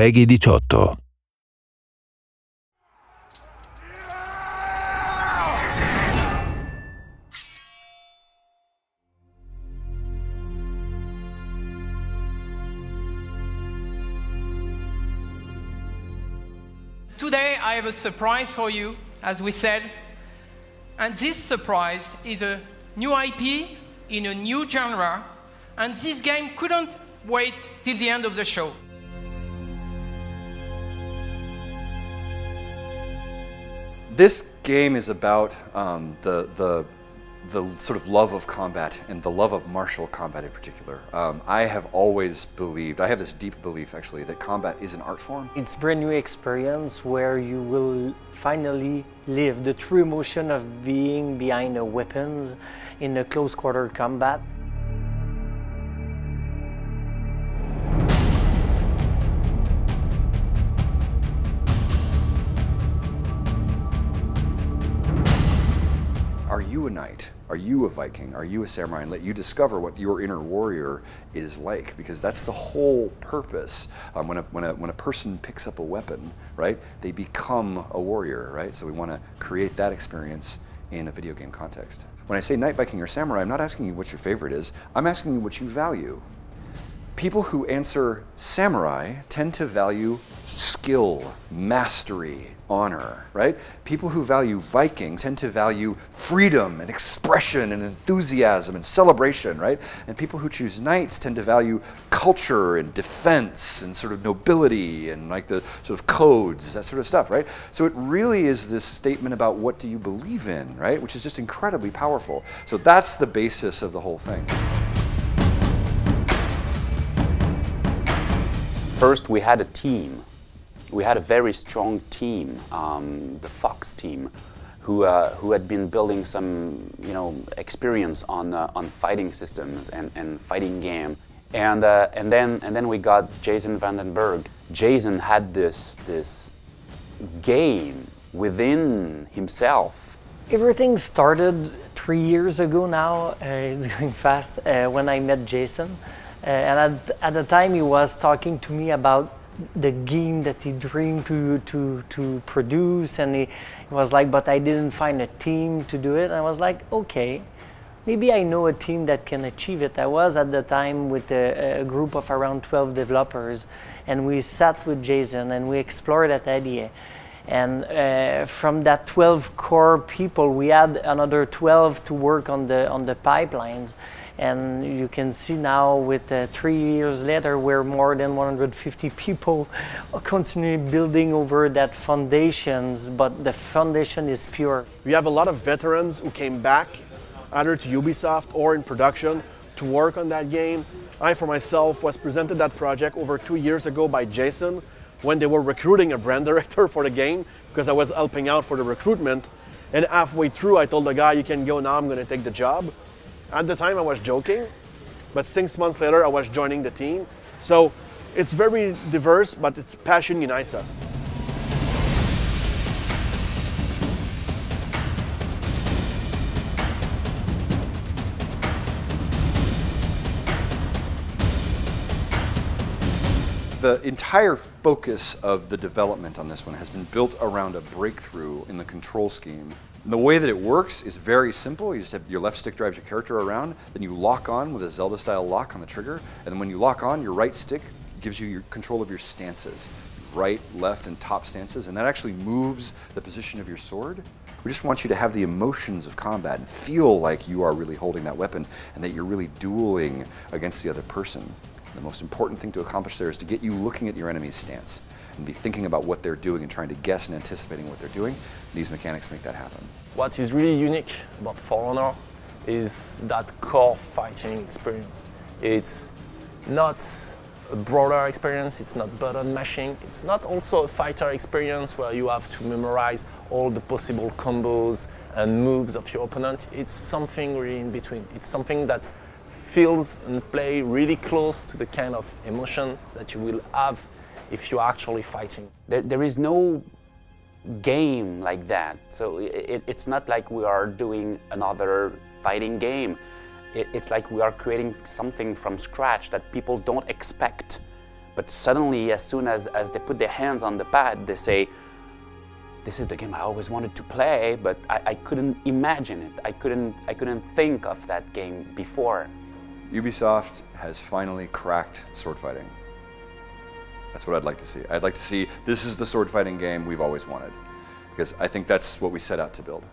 Peggy 18. Today I have a surprise for you, as we said, and this surprise is a new IP in a new genre, and this game couldn't wait till the end of the show. This game is about the sort of love of combat and the love of martial combat in particular. I have always believed, I have this deep belief actually, that combat is an art form. It's a brand new experience where you will finally live the true emotion of being behind the weapons in a close quarter combat. Are you a knight? Are you a Viking? Are you a samurai? And let you discover what your inner warrior is like, because that's the whole purpose. When a person picks up a weapon, right, they become a warrior, right? So we want to create that experience in a video game context. When I say knight, Viking, or samurai, I'm not asking you what your favorite is. I'm asking you what you value. People who answer samurai tend to value skill, mastery, honor, right? People who value Viking tend to value freedom and expression and enthusiasm and celebration, right? And people who choose knights tend to value culture and defense and sort of nobility and like the sort of codes, that sort of stuff, right? So it really is this statement about what do you believe in, right? Which is just incredibly powerful. So that's the basis of the whole thing. First, we had a team. We had a very strong team, the Fox team, who had been building some, experience on fighting systems and fighting game. And then we got Jason Vandenberg. Jason had this game within himself. Everything started 3 years ago now. It's going fast. When I met Jason. And at the time he was talking to me about the game that he dreamed to produce, and he was like, but I didn't find a team to do it. And I was like, okay, maybe I know a team that can achieve it. I was at the time with a group of around 12 developers, and we sat with Jason and we explored that idea. And from that 12 core people, we had another 12 to work on the pipelines. And you can see now, with 3 years later, we're more than 150 people continuing building over that foundations, but the foundation is pure. We have a lot of veterans who came back, either to Ubisoft or in production, to work on that game. I, for myself, was presented that project over 2 years ago by Jason when they were recruiting a brand director for the game, because I was helping out for the recruitment. And halfway through, I told the guy, you can go now, I'm gonna take the job. At the time I was joking, but 6 months later I was joining the team. So it's very diverse, but its passion unites us. The entire focus of the development on this one has been built around a breakthrough in the control scheme. And the way that it works is very simple. You just have your left stick drives your character around, then you lock on with a Zelda-style lock on the trigger, and then when you lock on, your right stick gives you your control of your stances. Right, left, and top stances, and that actually moves the position of your sword. We just want you to have the emotions of combat and feel like you are really holding that weapon and that you're really dueling against the other person. The most important thing to accomplish there is to get you looking at your enemy's stance and be thinking about what they're doing and trying to guess and anticipating what they're doing. These mechanics make that happen. What is really unique about For Honor is that core fighting experience. It's not a brawler experience, it's not button mashing, it's not also a fighter experience where you have to memorize all the possible combos and moves of your opponent. It's something really in between. It's something that's feels and play really close to the kind of emotion that you will have if you're actually fighting. There is no game like that, so it's not like we are doing another fighting game. It's like we are creating something from scratch that people don't expect. But suddenly, as soon as they put their hands on the pad, they say, this is the game I always wanted to play, but I couldn't imagine it. I couldn't think of that game before. Ubisoft has finally cracked sword fighting. That's what I'd like to see. I'd like to see this is the sword fighting game we've always wanted, because I think that's what we set out to build.